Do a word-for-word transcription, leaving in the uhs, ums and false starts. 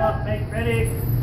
up, make ready.